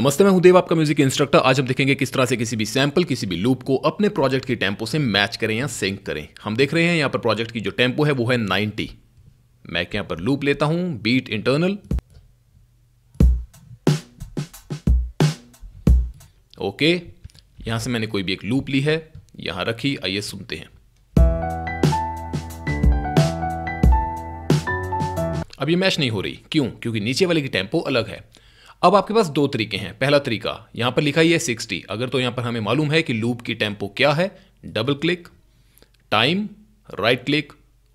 नमस्ते, मैं हूं देव, आपका म्यूजिक इंस्ट्रक्टर। आज हम देखेंगे किस तरह से किसी भी सैंपल, किसी भी लूप को अपने प्रोजेक्ट की टेम्पो से मैच करें या सिंक करें। हम देख रहे हैं यहाँ पर प्रोजेक्ट की जो टेम्पो है वो है 90। मैं यहाँ पर लूप लेता हूं, बीट इंटरनल, ओके। यहां से मैंने कोई भी एक लूप ली है, यहां रखी, आइए सुनते हैं। अब ये मैच नहीं हो रही, क्यों? क्योंकि नीचे वाले की टेम्पो अलग है। अब आपके पास दो तरीके हैं। पहला तरीका, यहां पर लिखा ही है 60, अगर तो यहां पर हमें मालूम है कि लूप की टेम्पो क्या है, double click, time, right click,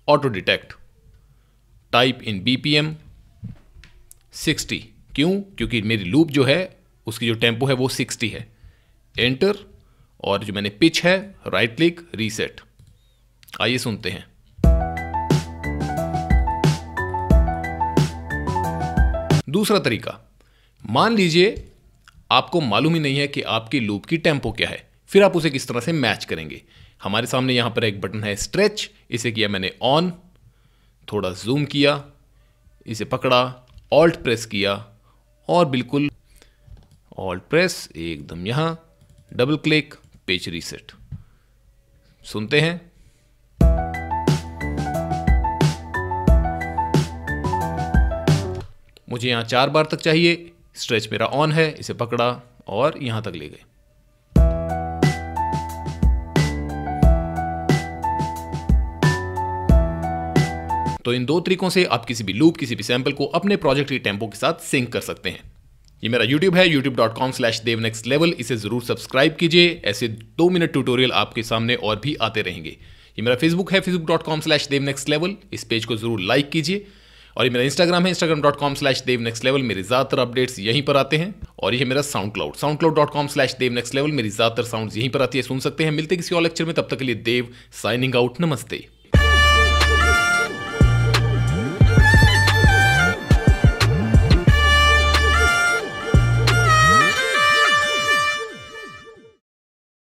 auto detect, type in BPM 60। क्यों? क्योंकि मेरी लूप जो है उसकी जो टेम्पो है वो 60 है। एंटर, और जो मैंने पिच है, राइट क्लिक, रीसेट। आइए सुनते हैं। दूसरा तरीका, मान लीजिए आपको मालूम ही नहीं है कि आपकी लूप की टेम्पो क्या है, फिर आप उसे किस तरह से मैच करेंगे। हमारे सामने यहाँ पर एक बटन है स्ट्रेच, इसे किया मैंने ऑन, थोड़ा जूम किया, इसे पकड़ा, ऑल्ट प्रेस किया और बिल्कुल ऑल्ट प्रेस एकदम यहाँ, डबल क्लिक, पेज रीसेट। सुनते हैं। मुझे यहाँ 4 बार तक चाहिए, स्ट्रेच मेरा ऑन है, इसे पकड़ा और यहाँ तक ले गए। तो इन दो तरीकों से आप किसी भी लूप, किसी भी सैंपल को अपने प्रोजेक्ट की टेम्पो के साथ सिंक कर सकते हैं। ये मेरा YouTube है, youtube.com/devnextlevel, इसे ज़रूर सब्सक्राइब कीजिए। ऐसे 2 मिनट ट्यूटोरियल आपके सामने और भी आते रहेंगे। ये मेरा Facebook है, facebook.com/devnextlevel, इस पेज को ज़रूर लाइक कीजिए। और ये मेरा Instagram है, instagram.com/devnextlevel, मेरे ज़्यादातर अपडेट्स यहीं पर आते हैं। और ये है मेरा SoundCloud, soundcloud.com/devnextlevel, मेरी ज़्यादातर साउंड्स यहीं पर आती है, सुन सकते हैं। मिलते किसी और लेक्चर में, तब तक के लिए देव साइनिंग आउट, नमस्ते।